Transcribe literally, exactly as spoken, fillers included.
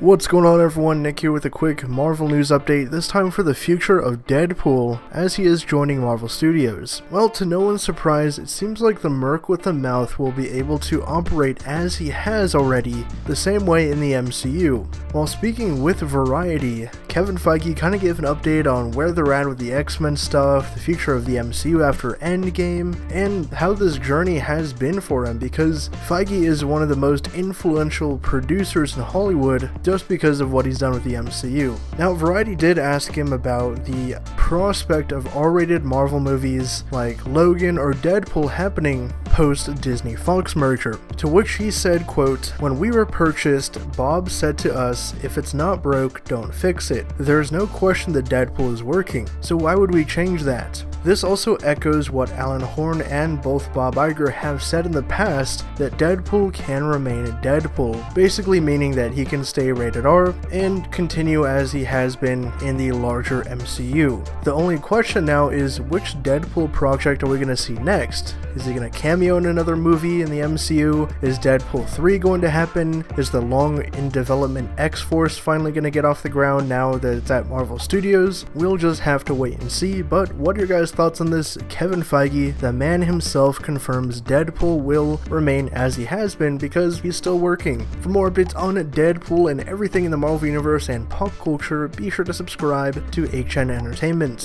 What's going on, everyone? Nick here with a quick Marvel news update, this time for the future of Deadpool as he is joining Marvel Studios. Well, to no one's surprise, it seems like the merc with the mouth will be able to operate as he has already, the same way in the M C U. While speaking with Variety, Kevin Feige kind of gave an update on where they're at with the X-Men stuff, the future of the M C U after Endgame, and how this journey has been for him, because Feige is one of the most influential producers in Hollywood, just because of what he's done with the M C U. Now, Variety did ask him about the prospect of R rated Marvel movies like Logan or Deadpool happening post-Disney-Fox merger, to which he said, quote, "When we were purchased, Bob said to us, if it's not broke, don't fix it. There's no question that Deadpool is working, so why would we change that?" This also echoes what Alan Horn and both Bob Iger have said in the past, that Deadpool can remain Deadpool, basically meaning that he can stay rated R and continue as he has been in the larger M C U. The only question now is, which Deadpool project are we going to see next? Is he going to cameo in another movie in the M C U? Is Deadpool three going to happen? Is the long in development X-Force finally going to get off the ground now that it's at Marvel Studios? We'll just have to wait and see, but what are your guys' thoughts on this? Kevin Feige, the man himself, confirms Deadpool will remain as he has been because he's still working. For more updates on Deadpool and everything in the Marvel Universe and pop culture, be sure to subscribe to H N Entertainment.